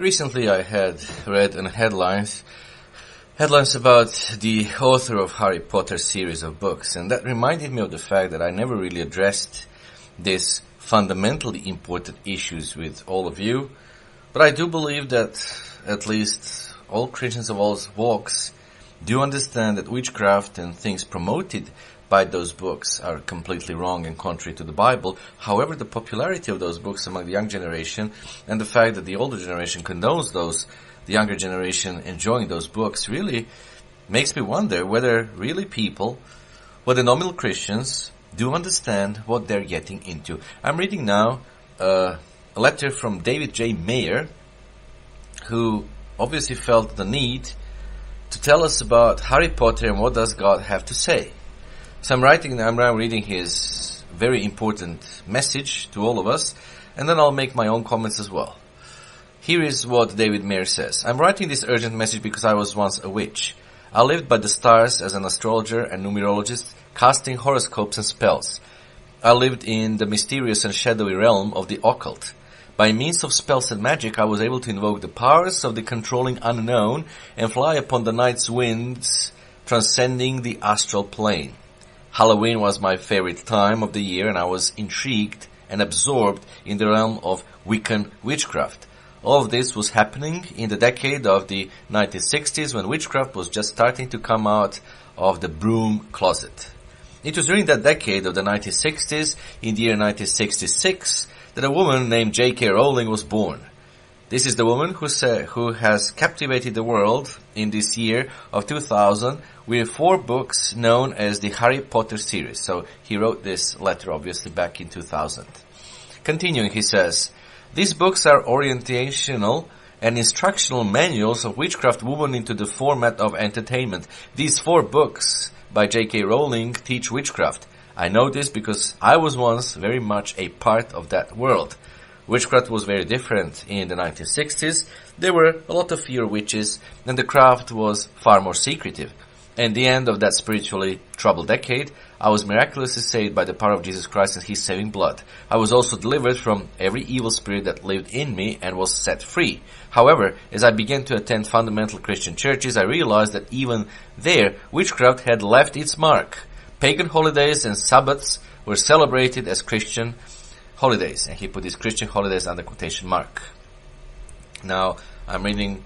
Recently I had read in headlines about the author of Harry Potter series of books, and that reminded me of the fact that I never really addressed these fundamentally important issues with all of you, but I do believe that at least all Christians of all walks do understand that witchcraft and things promoted by those books are completely wrong and contrary to the Bible. However, the popularity of those books among the young generation and the fact that the older generation condones those, the younger generation enjoying those books, really makes me wonder whether really people, whether nominal Christians, do understand what they're getting into. I'm reading now a letter from David J. Mayer, who obviously felt the need to tell us about Harry Potter and what does God have to say. So I'm now reading his very important message to all of us, and then I'll make my own comments as well. Here is what David Mayer says. I'm writing this urgent message because I was once a witch. I lived by the stars as an astrologer and numerologist, casting horoscopes and spells. I lived in the mysterious and shadowy realm of the occult. By means of spells and magic, I was able to invoke the powers of the controlling unknown and fly upon the night's winds, transcending the astral plane. Halloween was my favorite time of the year, and I was intrigued and absorbed in the realm of Wiccan witchcraft. All of this was happening in the decade of the 1960s, when witchcraft was just starting to come out of the broom closet. It was during that decade of the 1960s, in the year 1966, that a woman named J.K. Rowling was born. This is the woman who has captivated the world in this year of 2000 with 4 books known as the Harry Potter series. So he wrote this letter obviously back in 2000. Continuing, he says, these books are orientational and instructional manuals of witchcraft woven into the format of entertainment. These 4 books by J.K. Rowling teach witchcraft. I know this because I was once very much a part of that world. Witchcraft was very different in the 1960s. There were a lot of fewer witches, and the craft was far more secretive. At the end of that spiritually troubled decade, I was miraculously saved by the power of Jesus Christ and His saving blood. I was also delivered from every evil spirit that lived in me and was set free. However, as I began to attend fundamental Christian churches, I realized that even there, witchcraft had left its mark. Pagan holidays and Sabbaths were celebrated as Christian holidays. And he put these Christian holidays under quotation mark. Now, I'm reading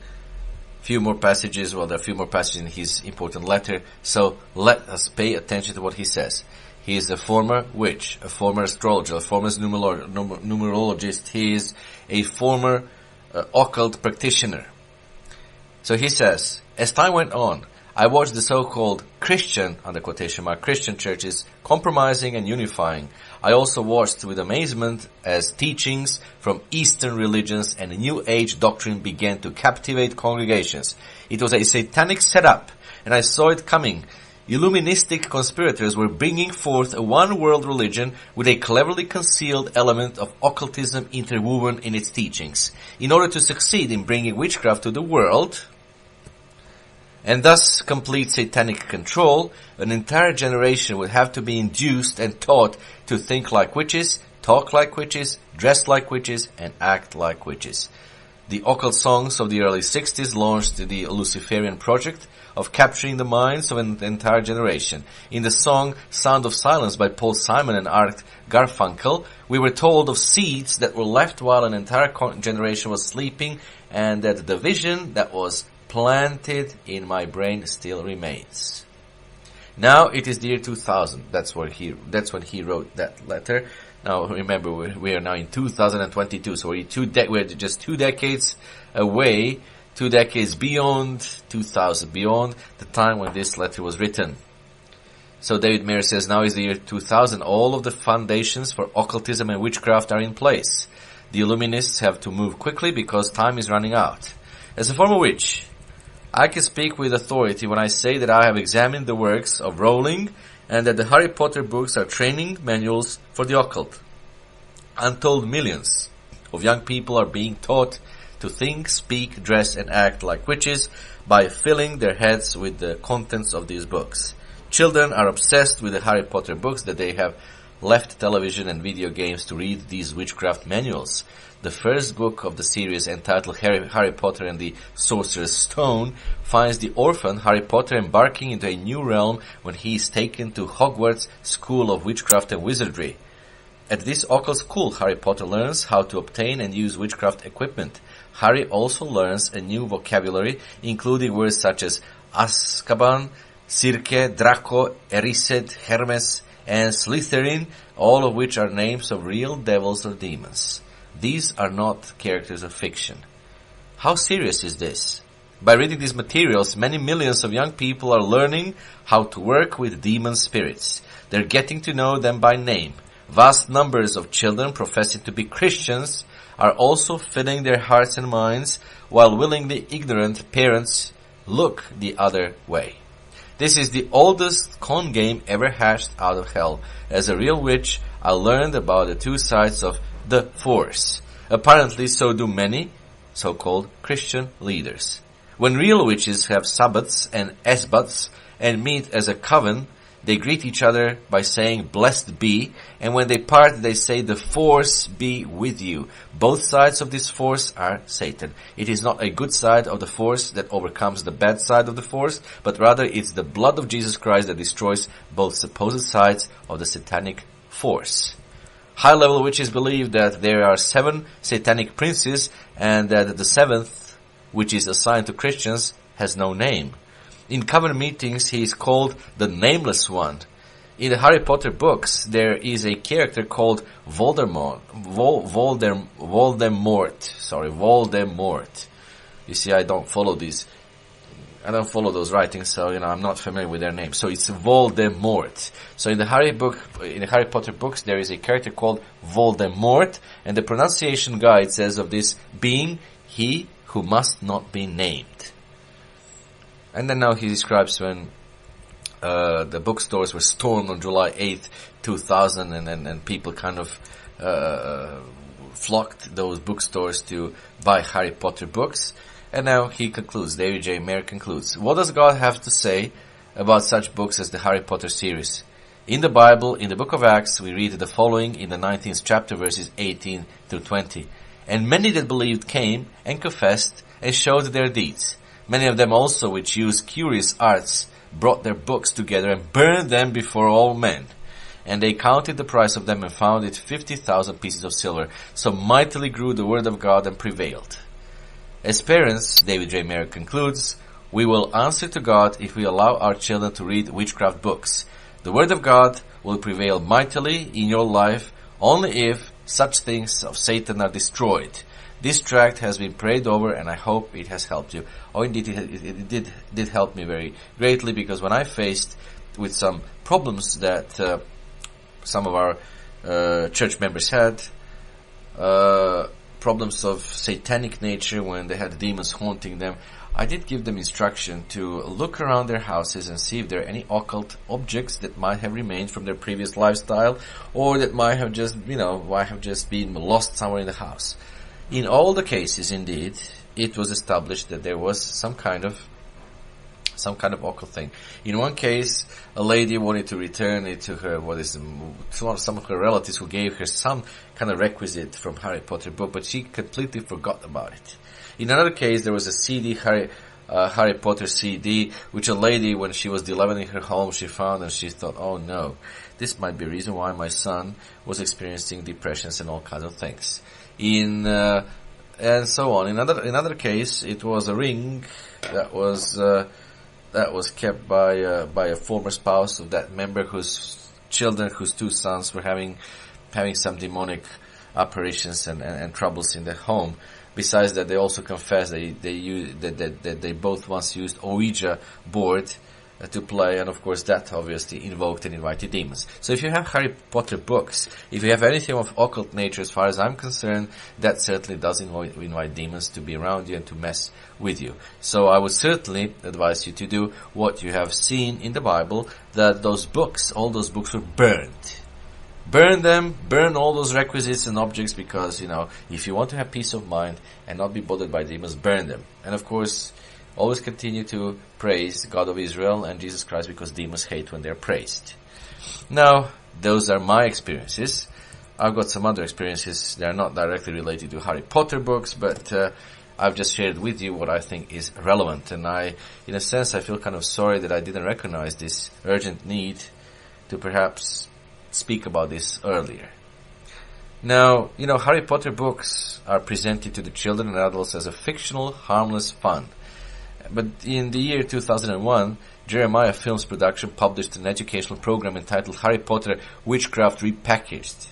few more passages, well, there are a few more passages in his important letter, so let us pay attention to what he says. He is a former witch, a former astrologer, a former numerologist, he is a former occult practitioner. So he says, as time went on, I watched the so-called Christian, under quotation mark, Christian churches compromising and unifying. I also watched with amazement as teachings from Eastern religions and New Age doctrine began to captivate congregations. It was a satanic setup, and I saw it coming. Illuministic conspirators were bringing forth a one-world religion with a cleverly concealed element of occultism interwoven in its teachings. In order to succeed in bringing witchcraft to the world, and thus complete satanic control, an entire generation would have to be induced and taught to think like witches, talk like witches, dress like witches, and act like witches. The occult songs of the early 60s launched the Luciferian project of capturing the minds of an entire generation. In the song Sound of Silence by Paul Simon and Art Garfunkel, we were told of seeds that were left while an entire generation was sleeping, and that the vision that was planted in my brain still remains. Now it is the year 2000. That's when he wrote that letter. Now remember, we are now in 2022, so we're just 2 decades away, 2 decades beyond 2000, beyond the time when this letter was written. So David Mayer says, now is the year 2000. All of the foundations for occultism and witchcraft are in place. The Illuminists have to move quickly because time is running out. As a former witch, I can speak with authority when I say that I have examined the works of Rowling and that the Harry Potter books are training manuals for the occult. Untold millions of young people are being taught to think, speak, dress and act like witches by filling their heads with the contents of these books. Children are obsessed with the Harry Potter books that they have left television and video games to read these witchcraft manuals. The first book of the series, entitled Harry Potter and the Sorcerer's Stone, finds the orphan Harry Potter embarking into a new realm when he is taken to Hogwarts School of Witchcraft and Wizardry. At this occult school, Harry Potter learns how to obtain and use witchcraft equipment. Harry also learns a new vocabulary, including words such as Azkaban, Circe, Draco, Erised, Hermes, and Slytherin, all of which are names of real devils or demons. These are not characters of fiction. How serious is this? By reading these materials, many millions of young people are learning how to work with demon spirits. They're getting to know them by name. Vast numbers of children professing to be Christians are also filling their hearts and minds, while willingly ignorant parents look the other way. This is the oldest con game ever hatched out of hell. As a real witch, I learned about the two sides of the force. Apparently, so do many so-called Christian leaders. When real witches have sabbats and esbats and meet as a coven, they greet each other by saying, "Blessed be," and when they part, they say, "The force be with you." Both sides of this force are Satan. It is not a good side of the force that overcomes the bad side of the force, but rather it's the blood of Jesus Christ that destroys both supposed sides of the satanic force. High-level witches believe that there are 7 satanic princes and that the 7th, which is assigned to Christians, has no name. In common meetings, he is called the Nameless One. In the Harry Potter books, there is a character called Voldemort. You see, I don't follow those writings, so I'm not familiar with their names. So it's Voldemort. So in the Harry Potter books, there is a character called Voldemort, and the pronunciation guide says of this being, "He who must not be named." And then now he describes when the bookstores were stormed on July 8th, 2000, and people kind of flocked those bookstores to buy Harry Potter books. And now he concludes, David J. Mayer concludes, "What does God have to say about such books as the Harry Potter series? In the Bible, in the book of Acts, we read the following in the 19th chapter, verses 18 through 20. And many that believed came and confessed and showed their deeds. Many of them also, which used curious arts, brought their books together and burned them before all men. And they counted the price of them and found it 50,000 pieces of silver. So mightily grew the word of God and prevailed. As parents," David J. Mayer concludes, "we will answer to God if we allow our children to read witchcraft books. The word of God will prevail mightily in your life only if such things of Satan are destroyed. This tract has been prayed over, and I hope it has helped you." Oh, indeed, it did help me very greatly, because when I faced with some problems that some of our church members had, problems of satanic nature when they had demons haunting them, I did give them instruction to look around their houses and see if there are any occult objects that might have remained from their previous lifestyle, or that might have just been lost somewhere in the house. In all the cases, indeed, it was established that there was some kind of occult thing. In one case, a lady wanted to return it to her, some of her relatives who gave her some kind of requisite from Harry Potter book, but she completely forgot about it. In another case, there was a CD, Harry Potter CD, which a lady, when she was delving her home, she found, and she thought, "Oh no, this might be a reason why my son was experiencing depressions and all kinds of things." And so on. In another case, it was a ring that was kept by a former spouse of that member whose 2 sons were having some demonic apparitions and troubles in their home. Besides that, they also confessed that they both once used Ouija board to play, and of course that obviously invoked and invited demons. So if you have Harry Potter books, if you have anything of occult nature, as far as I'm concerned, that certainly does invite demons to be around you and to mess with you. So I would certainly advise you to do what you have seen in the Bible, that all those books were burned. Burn them, burn all those requisites and objects, because, if you want to have peace of mind and not be bothered by demons, burn them. And of course, always continue to praise the God of Israel and Jesus Christ, because demons hate when they're praised. Now, Those are my experiences. I've got some other experiences that are not directly related to Harry Potter books, but I've just shared with you what I think is relevant. And I, in a sense, I feel kind of sorry that I didn't recognize this urgent need to perhaps speak about this earlier. Now, you know, Harry Potter books are presented to the children and adults as a fictional, harmless fun. But in the year 2001, Jeremiah Films Production published an educational program entitled Harry Potter Witchcraft Repackaged.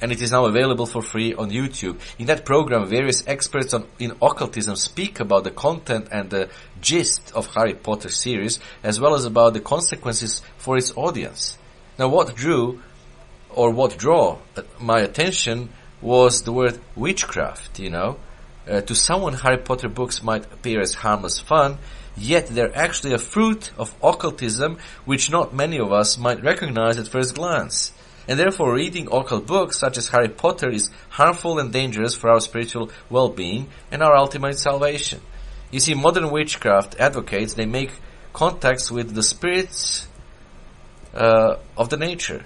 And it is now available for free on YouTube. In that program, various experts in occultism speak about the content and the gist of Harry Potter series, as well as about the consequences for its audience. Now, what drew my attention was the word witchcraft, you know. To someone, Harry Potter books might appear as harmless fun, yet they're actually a fruit of occultism, which not many of us might recognize at first glance. And therefore, reading occult books such as Harry Potter is harmful and dangerous for our spiritual well-being and our ultimate salvation. You see, modern witchcraft advocates, they make contacts with the spirits of the nature,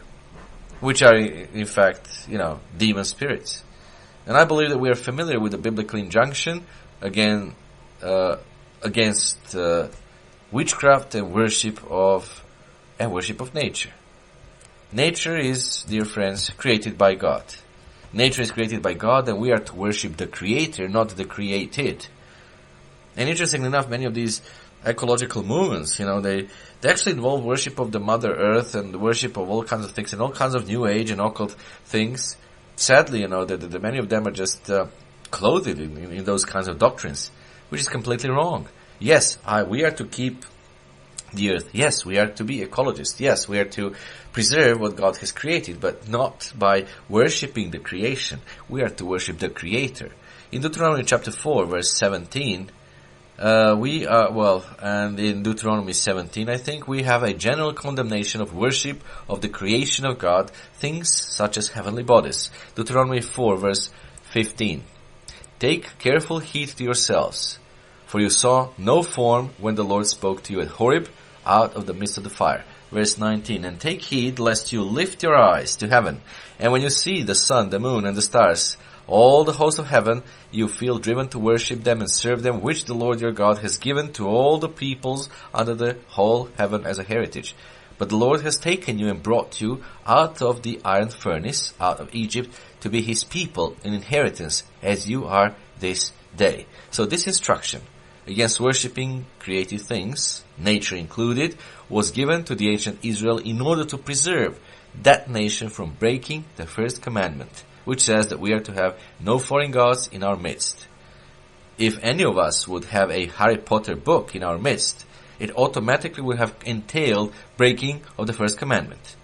which are in fact, you know, demon spirits. And I believe that we are familiar with the biblical injunction against witchcraft and worship of nature. Nature is, dear friends, created by God. Nature is created by God, and we are to worship the Creator, not the created. And interestingly enough, many of these ecological movements, you know, they actually involve worship of the Mother Earth and worship of all kinds of things and all kinds of New Age and occult things. Sadly, you know, that many of them are just clothed in those kinds of doctrines, which is completely wrong. Yes, we are to keep the earth. Yes, we are to be ecologists. Yes, we are to preserve what God has created, but not by worshipping the creation. We are to worship the Creator. In Deuteronomy chapter 4, verse 17, in Deuteronomy 17, I think, we have a general condemnation of worship of the creation of God, things such as heavenly bodies. Deuteronomy 4, verse 15. Take careful heed to yourselves, for you saw no form when the Lord spoke to you at Horeb out of the midst of the fire. Verse 19. And take heed lest you lift your eyes to heaven, and when you see the sun, the moon, and the stars, all the hosts of heaven, you feel driven to worship them and serve them, which the Lord your God has given to all the peoples under the whole heaven as a heritage. But the Lord has taken you and brought you out of the iron furnace, out of Egypt, to be his people in inheritance, as you are this day. So this instruction against worshipping created things, nature included, was given to the ancient Israel in order to preserve that nation from breaking the first commandment, which says that we are to have no foreign gods in our midst. If any of us would have a Harry Potter book in our midst, it automatically would have entailed breaking of the first commandment.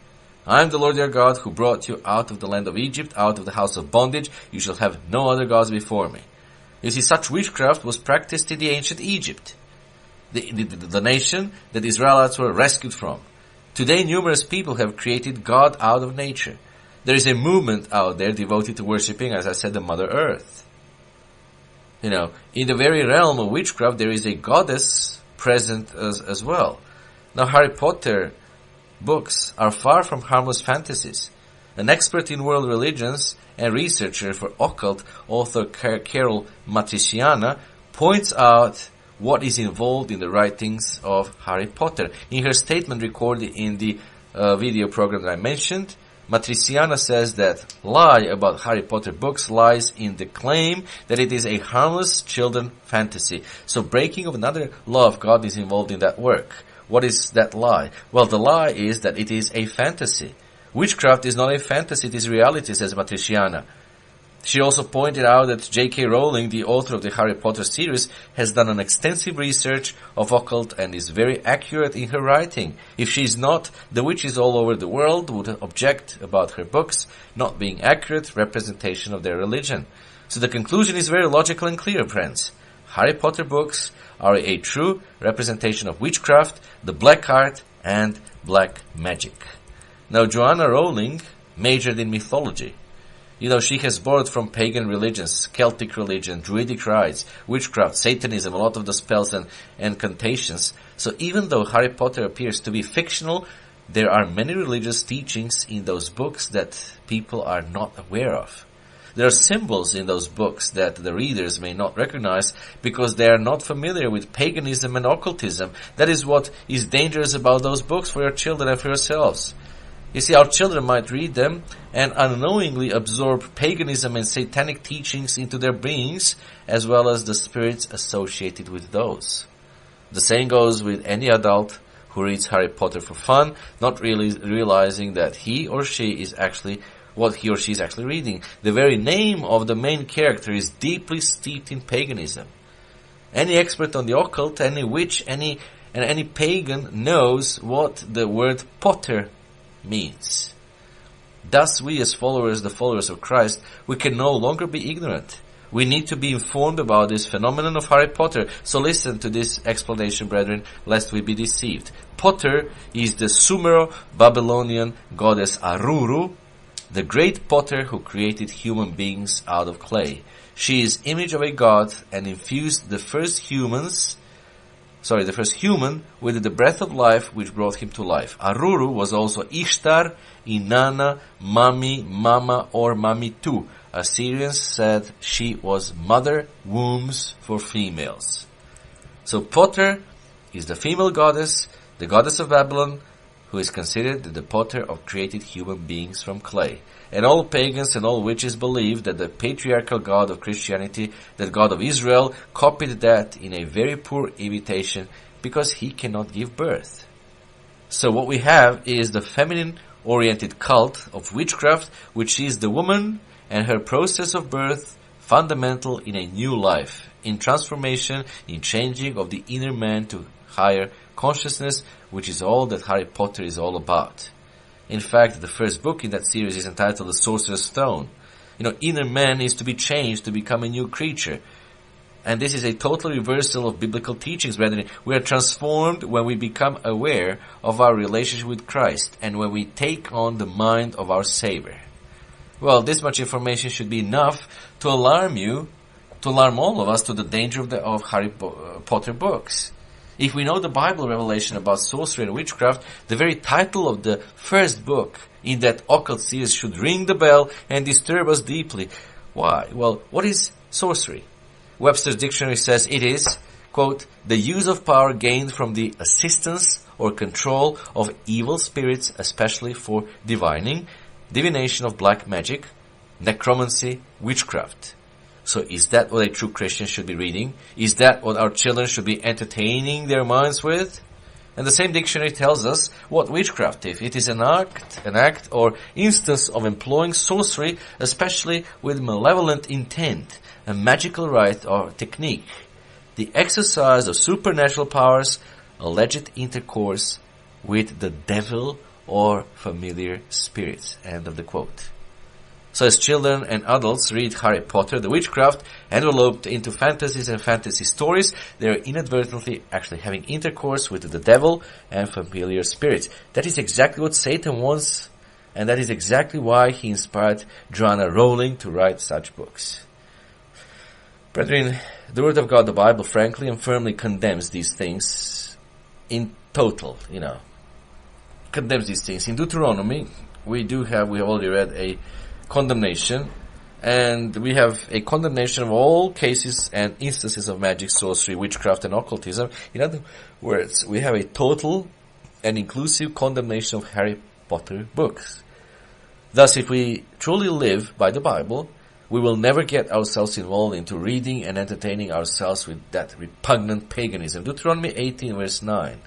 I am the Lord your God who brought you out of the land of Egypt, out of the house of bondage. You shall have no other gods before me. You see, such witchcraft was practiced in the ancient Egypt, the nation that Israelites were rescued from. Today, numerous people have created God out of nature. There is a movement out there devoted to worshipping, as I said, the Mother Earth. You know, in the very realm of witchcraft, there is a goddess present as well. Now, Harry Potter books are far from harmless fantasies. An expert in world religions and researcher for occult, author Carol Matrisciana, points out what is involved in the writings of Harry Potter. In her statement recorded in the video program that I mentioned, Matrisciana says that lie about Harry Potter books lies in the claim that it is a harmless children fantasy. So breaking of another law of God is involved in that work. What is that lie? Well, the lie is that it is a fantasy. Witchcraft is not a fantasy, it is reality, says Matrisciana. She also pointed out that J.K. Rowling, the author of the Harry Potter series, has done an extensive research of occult and is very accurate in her writing. If she is not, the witches all over the world would object about her books not being accurate representation of their religion. So the conclusion is very logical and clear, friends. Harry Potter books are a true representation of witchcraft, the black art, and black magic. Now, Joanna Rowling majored in mythology. You know, she has borrowed from pagan religions, Celtic religion, druidic rites, witchcraft, Satanism, a lot of the spells and incantations. So even though Harry Potter appears to be fictional, There are many religious teachings in those books that people are not aware of. There are symbols in those books that the readers may not recognize because they are not familiar with paganism and occultism. That is what is dangerous about those books for your children and for yourselves. You see, our children might read them and unknowingly absorb paganism and satanic teachings into their beings, as well as the spirits associated with those. The same goes with any adult who reads Harry Potter for fun, not really realizing that he or she is actually what he or she is actually reading. The very name of the main character is deeply steeped in paganism. Any expert on the occult, any witch, any pagan knows what the word Potter means. Thus, we as followers, the followers of Christ, we can no longer be ignorant. We need to be informed about this phenomenon of Harry Potter. So listen to this explanation, brethren, lest we be deceived. Potter is the Sumero-Babylonian goddess Aruru, the great potter who created human beings out of clay. She is image of a god and infused the first human with the breath of life, which brought him to life. Aruru was also Ishtar, Inanna, Mami, Mama, or Mami Tu. Assyrians said she was mother wombs for females. So Potter is the female goddess, the goddess of Babylon, who is considered the potter of created human beings from clay. And all pagans and all witches believe that the patriarchal God of Christianity, that God of Israel, copied that in a very poor imitation because he cannot give birth. So what we have is the feminine-oriented cult of witchcraft, which is the woman and her process of birth fundamental in a new life, in transformation, in changing of the inner man to higher consciousness, which is all that Harry Potter is all about. In fact, the first book in that series is entitled The Sorcerer's Stone. You know, inner man is to be changed to become a new creature. And this is a total reversal of biblical teachings, brethren. We are transformed when we become aware of our relationship with Christ and when we take on the mind of our Savior. Well, this much information should be enough to alarm you, to alarm all of us to the danger of Harry Potter books. If we know the Bible revelation about sorcery and witchcraft, the very title of the first book in that occult series should ring the bell and disturb us deeply. Why? Well, what is sorcery? Webster's dictionary says it is, quote, the use of power gained from the assistance or control of evil spirits, especially for divining, divination of black magic, necromancy, witchcraft. So is that what a true Christian should be reading? Is that what our children should be entertaining their minds with? And the same dictionary tells us what witchcraft is. It is an act or instance of employing sorcery, especially with malevolent intent, a magical rite or technique, the exercise of supernatural powers, alleged intercourse with the devil or familiar spirits. End of the quote. So as children and adults read Harry Potter, the witchcraft enveloped into fantasies and fantasy stories, they are inadvertently actually having intercourse with the devil and familiar spirits. That is exactly what Satan wants, and that is exactly why he inspired J.K. Rowling to write such books. Brethren, the Word of God, the Bible, frankly and firmly condemns these things in total, condemns these things. In Deuteronomy, we have already read a condemnation, and we have a condemnation of all cases and instances of magic, sorcery, witchcraft, and occultism. In other words, we have a total and inclusive condemnation of Harry Potter books. Thus, if we truly live by the Bible, we will never get ourselves involved into reading and entertaining ourselves with that repugnant paganism. Deuteronomy 18 verse 9.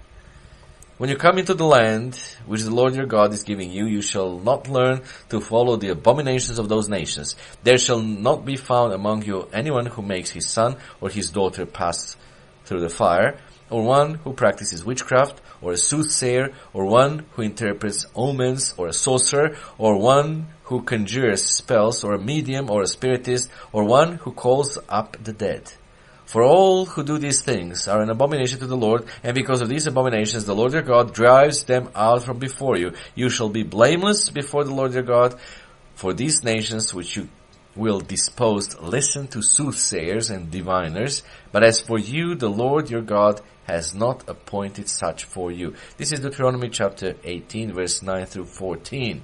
When you come into the land which the Lord your God is giving you, you shall not learn to follow the abominations of those nations. There shall not be found among you anyone who makes his son or his daughter pass through the fire, or one who practices witchcraft, or a soothsayer, or one who interprets omens, or a sorcerer, or one who conjures spells, or a medium, or a spiritist, or one who calls up the dead. For all who do these things are an abomination to the Lord, and because of these abominations the Lord your God drives them out from before you. You shall be blameless before the Lord your God, for these nations which you will disposed listen to soothsayers and diviners, but as for you, the Lord your God has not appointed such for you. This is Deuteronomy chapter 18, verse 9 through 14.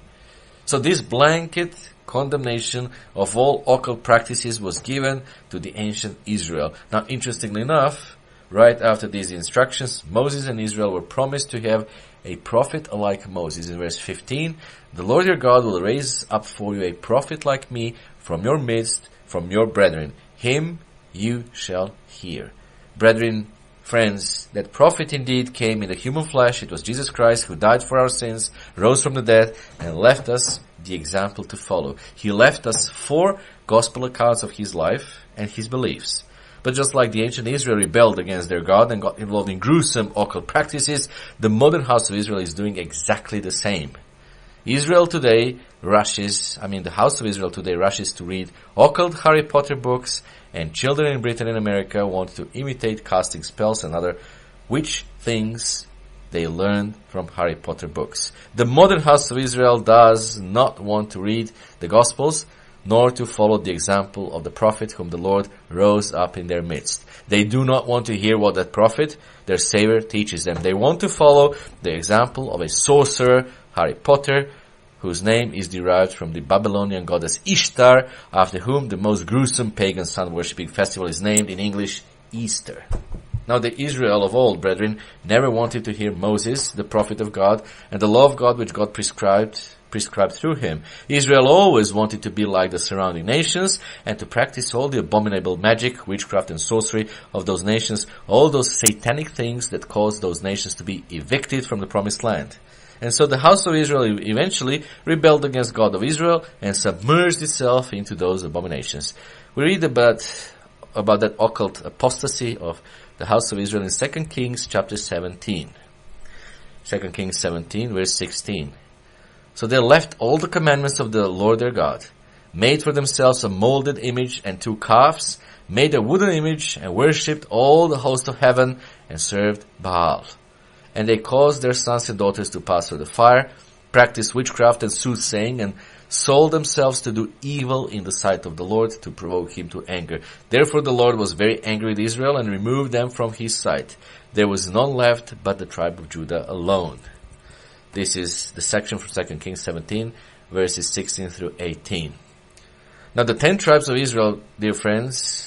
So this blanket condemnation of all occult practices was given to the ancient Israel. Now, interestingly enough, right after these instructions, Moses and Israel were promised to have a prophet like Moses. In verse 15, the Lord your God will raise up for you a prophet like me from your midst, from your brethren. Him you shall hear. Brethren, friends, that prophet indeed came in the human flesh. It was Jesus Christ, who died for our sins, rose from the dead, and left us the example to follow. He left us 4 gospel accounts of his life and his beliefs. But just like the ancient Israel rebelled against their God and got involved in gruesome occult practices, the modern house of Israel is doing exactly the same. The house of Israel today rushes to read occult Harry Potter books, and children in Britain and America want to imitate casting spells and other witch things they learned from Harry Potter books. The modern house of Israel does not want to read the Gospels, nor to follow the example of the prophet whom the Lord rose up in their midst. They do not want to hear what that prophet, their savior, teaches them. They want to follow the example of a sorcerer, Harry Potter, whose name is derived from the Babylonian goddess Ishtar, after whom the most gruesome pagan sun-worshipping festival is named, in English, Easter. Now, the Israel of old, brethren, never wanted to hear Moses, the prophet of God, and the law of God which God prescribed through him. Israel always wanted to be like the surrounding nations and to practice all the abominable magic, witchcraft and sorcery of those nations, all those satanic things that caused those nations to be evicted from the promised land. And so the house of Israel eventually rebelled against God of Israel and submerged itself into those abominations. We read about that occult apostasy of the house of Israel in 2 Kings chapter 17. 2 Kings 17 verse 16. So they left all the commandments of the Lord their God, made for themselves a molded image and 2 calves, made a wooden image and worshipped all the host of heaven and served Baal. And they caused their sons and daughters to pass through the fire, practiced witchcraft and soothsaying, and sold themselves to do evil in the sight of the Lord, to provoke him to anger. Therefore the Lord was very angry with Israel and removed them from his sight. There was none left but the tribe of Judah alone. This is the section from 2 Kings 17, verses 16 through 18. Now the 10 tribes of Israel, dear friends,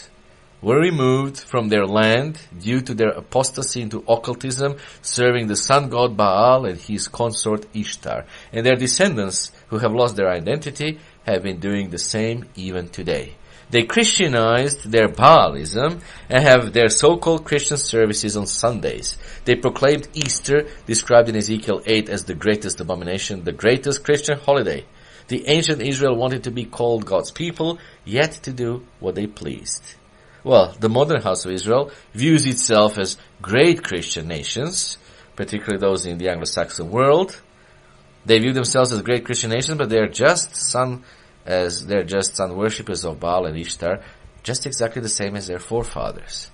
were removed from their land due to their apostasy into occultism, serving the sun god Baal and his consort Ishtar. And their descendants, who have lost their identity, have been doing the same even today. They Christianized their Baalism and have their so-called Christian services on Sundays. They proclaimed Easter, described in Ezekiel 8 as the greatest abomination, the greatest Christian holiday. The ancient Israel wanted to be called God's people, yet to do what they pleased. Well, the modern house of Israel views itself as great Christian nations, particularly those in the Anglo-Saxon world. They view themselves as great Christian nations, but they're just sun worshippers of Baal and Ishtar, just exactly the same as their forefathers.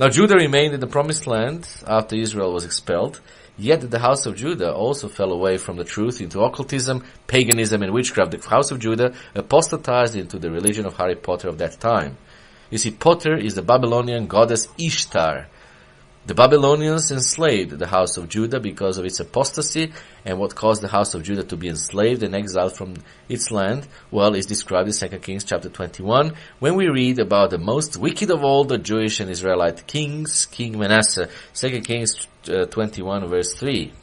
Now Judah remained in the promised land after Israel was expelled, yet the house of Judah also fell away from the truth into occultism, paganism and witchcraft. The house of Judah apostatized into the religion of Harry Potter of that time. You see, Potter is the Babylonian goddess Ishtar. The Babylonians enslaved the house of Judah because of its apostasy, and what caused the house of Judah to be enslaved and exiled from its land, well, is described in 2 Kings chapter 21, when we read about the most wicked of all the Jewish and Israelite kings, King Manasseh, 2 Kings 21 verse 3.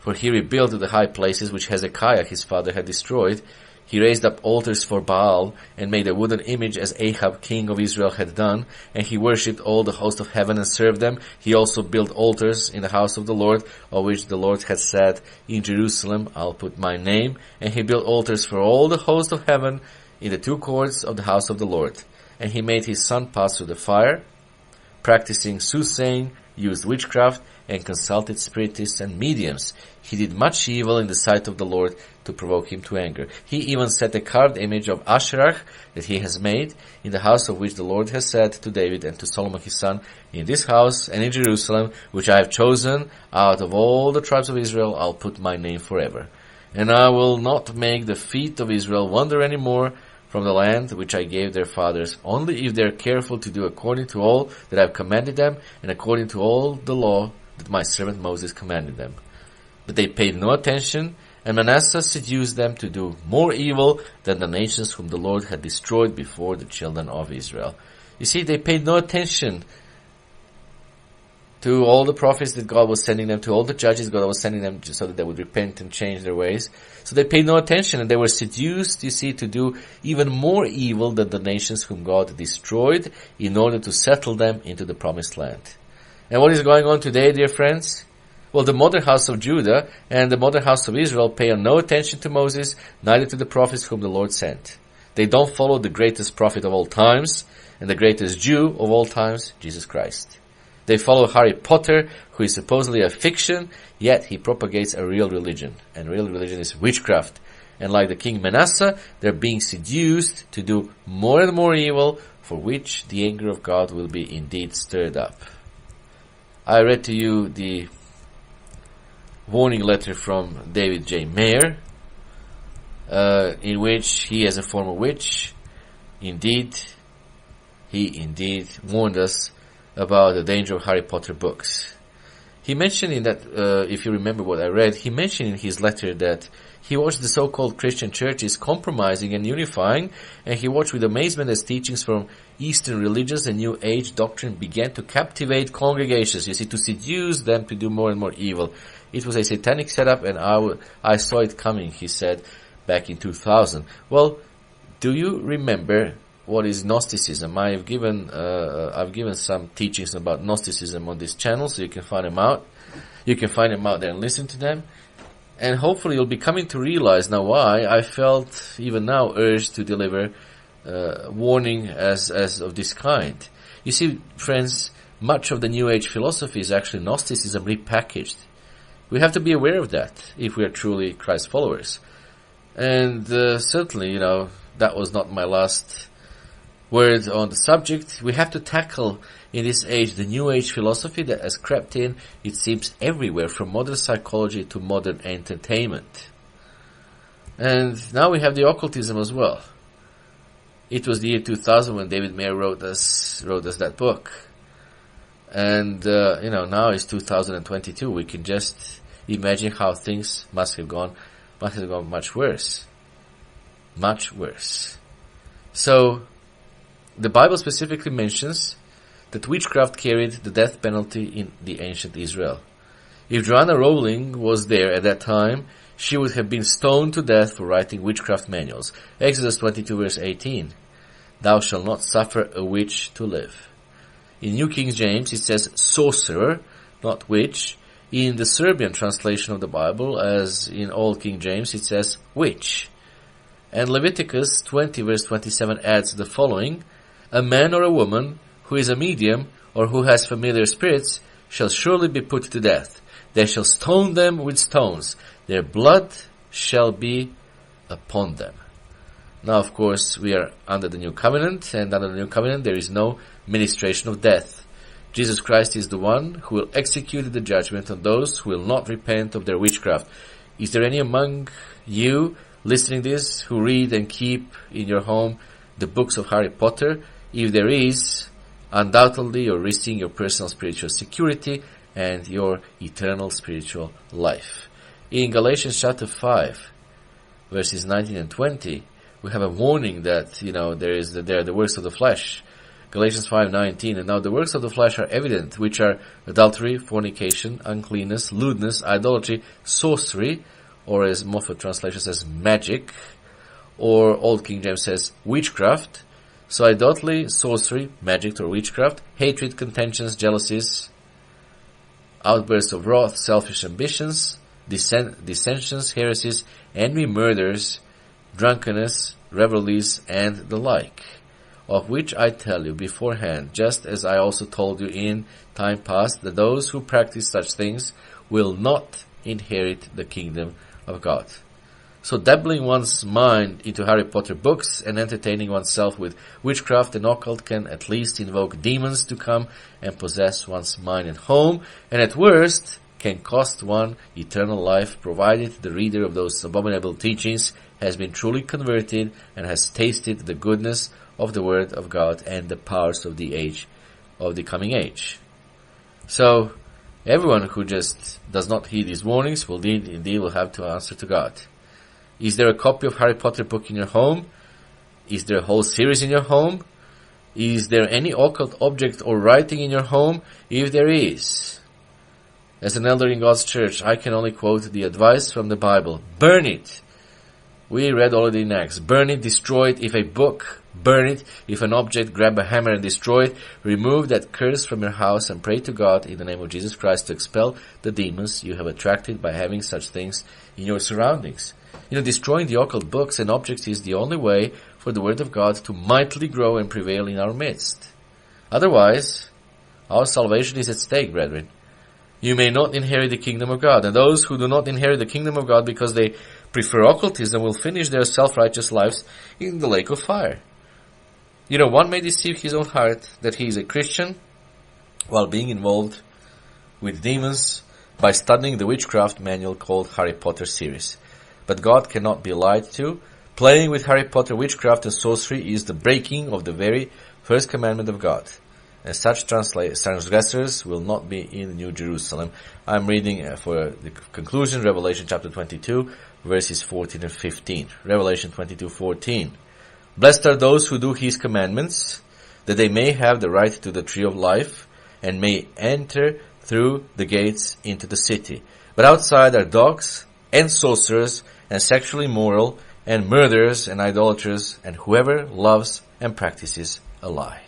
For he rebuilt the high places which Hezekiah his father had destroyed. He raised up altars for Baal and made a wooden image as Ahab king of Israel had done, and he worshipped all the host of heaven and served them. He also built altars in the house of the Lord, of which the Lord had said, in Jerusalem I'll put my name, and he built altars for all the host of heaven in the 2 courts of the house of the Lord. And he made his son pass through the fire, practicing soothsaying, used witchcraft, and consulted spiritists and mediums. He did much evil in the sight of the Lord, to provoke him to anger. He even set a carved image of Asherah that he has made, in the house of which the Lord has said to David and to Solomon his son, in this house and in Jerusalem, which I have chosen out of all the tribes of Israel, I'll put my name forever. And I will not make the feet of Israel wander any more, from the land which I gave their fathers, only if they are careful to do according to all that I have commanded them, and according to all the law that my servant Moses commanded them. But they paid no attention, and Manasseh seduced them to do more evil than the nations whom the Lord had destroyed before the children of Israel. You see, they paid no attention to all the prophets that God was sending them, to all the judges God was sending them, so that they would repent and change their ways. So they paid no attention, and they were seduced, you see, to do even more evil than the nations whom God destroyed in order to settle them into the promised land. And what is going on today, dear friends? Well, the modern house of Judah and the modern house of Israel pay no attention to Moses, neither to the prophets whom the Lord sent. They don't follow the greatest prophet of all times and the greatest Jew of all times, Jesus Christ. They follow Harry Potter, who is supposedly a fiction, yet he propagates a real religion. And real religion is witchcraft. And like the King Manasseh, they're being seduced to do more and more evil, for which the anger of God will be indeed stirred up. I read to you the warning letter from David J. Mayer, in which he, as a former witch, he indeed warned us about the danger of Harry Potter books. He mentioned in that, if you remember what I read, he mentioned in his letter that he watched the so-called Christian churches compromising and unifying, and he watched with amazement as teachings from Eastern religions and New Age doctrine began to captivate congregations, you see, to seduce them to do more and more evil. It was a satanic setup, and I saw it coming, he said, back in 2000. Well, do you remember what is Gnosticism? I've given some teachings about Gnosticism on this channel, so you can find them out. You can find them out there and listen to them. And hopefully you'll be coming to realize now why I felt even now urged to deliver warning as of this kind. You see, friends, much of the New Age philosophy is actually Gnosticism repackaged. We have to be aware of that if we are truly Christ followers. And certainly, you know, that was not my last word on the subject. We have to tackle in this age the New Age philosophy that has crept in, it seems, everywhere, from modern psychology to modern entertainment. And now we have the occultism as well. It was the year 2000 when David Mayer wrote us that book. And, you know, now it's 2022. We can just imagine how things must have gone much worse. Much worse. So, the Bible specifically mentions that witchcraft carried the death penalty in the ancient Israel. If J.K. Rowling was there at that time, she would have been stoned to death for writing witchcraft manuals. Exodus 22 verse 18, "Thou shalt not suffer a witch to live." In New King James, it says sorcerer, not witch. In the Serbian translation of the Bible, as in Old King James, it says witch. And Leviticus 20 verse 27 adds the following, "A man or a woman who is a medium or who has familiar spirits shall surely be put to death. They shall stone them with stones. Their blood shall be upon them." Now, of course, we are under the New Covenant, and under the New Covenant there is no ministration of death. Jesus Christ is the one who will execute the judgment on those who will not repent of their witchcraft. Is there any among you listening to this who read and keep in your home the books of Harry Potter? If there is, undoubtedly you're risking your personal spiritual security and your eternal spiritual life. In Galatians chapter 5, verses 19 and 20, we have a warning that, you know, there are the works of the flesh. Galatians 5:19, "And now the works of the flesh are evident, which are adultery, fornication, uncleanness, lewdness, idolatry, sorcery," or as Moffat translation says, magic, or Old King James says, witchcraft. So idolatry, sorcery, magic, or witchcraft, hatred, contentions, jealousies, outbursts of wrath, selfish ambitions, dissensions, heresies, envy, murders, drunkenness, revelries, and the like, of which I tell you beforehand, just as I also told you in time past, that those who practice such things will not inherit the kingdom of God. So dabbling one's mind into Harry Potter books and entertaining oneself with witchcraft and occult can at least invoke demons to come and possess one's mind at home, and at worst can cost one eternal life, provided the reader of those abominable teachings has been truly converted and has tasted the goodness of the word of God and the powers of the age, of the coming age. So, everyone who just does not heed these warnings will indeed have to answer to God. Is there a copy of Harry Potter book in your home? Is there a whole series in your home? Is there any occult object or writing in your home? If there is, as an elder in God's church, I can only quote the advice from the Bible. Burn it. We read already in Acts. Burn it, destroy it. If a book, burn it. If an object, grab a hammer and destroy it. Remove that curse from your house and pray to God in the name of Jesus Christ to expel the demons you have attracted by having such things in your surroundings. You know, destroying the occult books and objects is the only way for the word of God to mightily grow and prevail in our midst. Otherwise, our salvation is at stake, brethren. You may not inherit the kingdom of God. And those who do not inherit the kingdom of God because they prefer occultism will finish their self-righteous lives in the lake of fire. You know, one may deceive his own heart that he is a Christian while being involved with demons by studying the witchcraft manual called Harry Potter series. But God cannot be lied to. Playing with Harry Potter, witchcraft and sorcery is the breaking of the very first commandment of God. And such transgressors will not be in New Jerusalem. I'm reading for the conclusion, Revelation chapter 22, verses 14 and 15. Revelation 22:14. Blessed are those who do his commandments, that they may have the right to the tree of life, and may enter through the gates into the city. But outside are dogs, and sorcerers, and sexually immoral, and murderers and idolaters, and whoever loves and practices a lie.